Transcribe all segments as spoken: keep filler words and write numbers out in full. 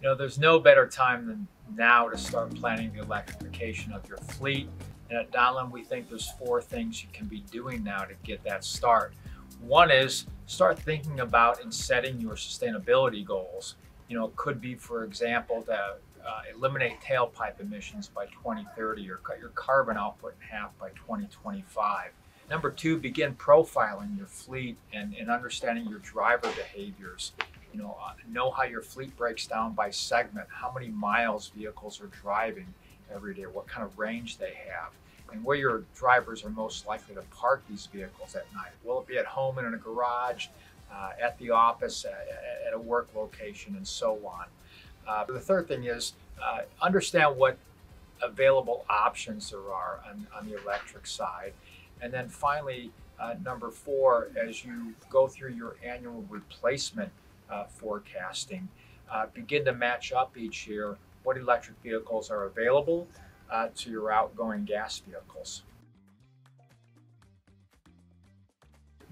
You know, there's no better time than now to start planning the electrification of your fleet. And at Donlen, we think there's four things you can be doing now to get that start. One is start thinking about and setting your sustainability goals. You know, it could be, for example, to uh, eliminate tailpipe emissions by twenty thirty or cut your carbon output in half by twenty twenty-five. Number two, begin profiling your fleet and, and understanding your driver behaviors. You know, uh, know how your fleet breaks down by segment, how many miles vehicles are driving every day, what kind of range they have, and where your drivers are most likely to park these vehicles at night. Will it be at home and in a garage, uh, at the office, at, at a work location, and so on. Uh, the third thing is uh, understand what available options there are on, on the electric side. And then finally, uh, number four, as you go through your annual replacement uh, forecasting, uh, begin to match up each year what electric vehicles are available uh, to your outgoing gas vehicles.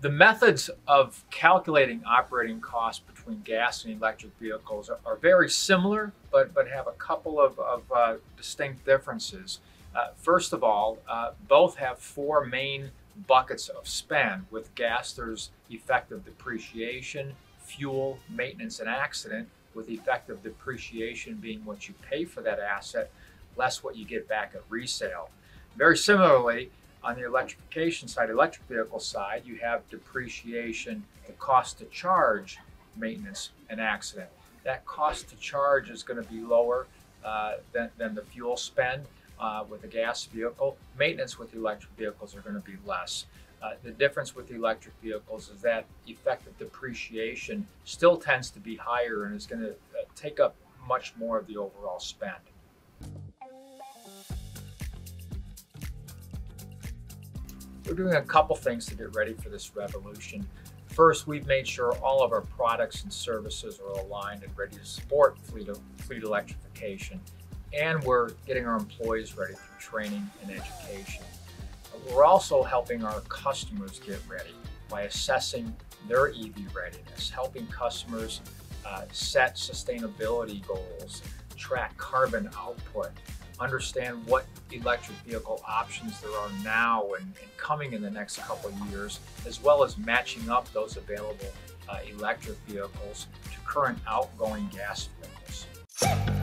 The methods of calculating operating costs between gas and electric vehicles are, are very similar, but, but have a couple of, of uh, distinct differences. Uh, first of all, uh, both have four main buckets of spend. With gas, there's effective depreciation, fuel, maintenance, and accident, with effective depreciation being what you pay for that asset, less what you get back at resale. Very similarly, on the electrification side, electric vehicle side, you have depreciation, the cost to charge, maintenance, and accident. That cost to charge is going to be lower uh, than, than the fuel spend. Uh, with a gas vehicle. Maintenance with electric vehicles are going to be less. Uh, the difference with electric vehicles is that effective depreciation still tends to be higher and is going to uh, take up much more of the overall spend. We're doing a couple things to get ready for this revolution. First, we've made sure all of our products and services are aligned and ready to support fleet, fleet electrification. And we're getting our employees ready through training and education. We're also helping our customers get ready by assessing their E V readiness, helping customers uh, set sustainability goals, track carbon output, understand what electric vehicle options there are now and, and coming in the next couple of years, as well as matching up those available uh, electric vehicles to current outgoing gas vehicles.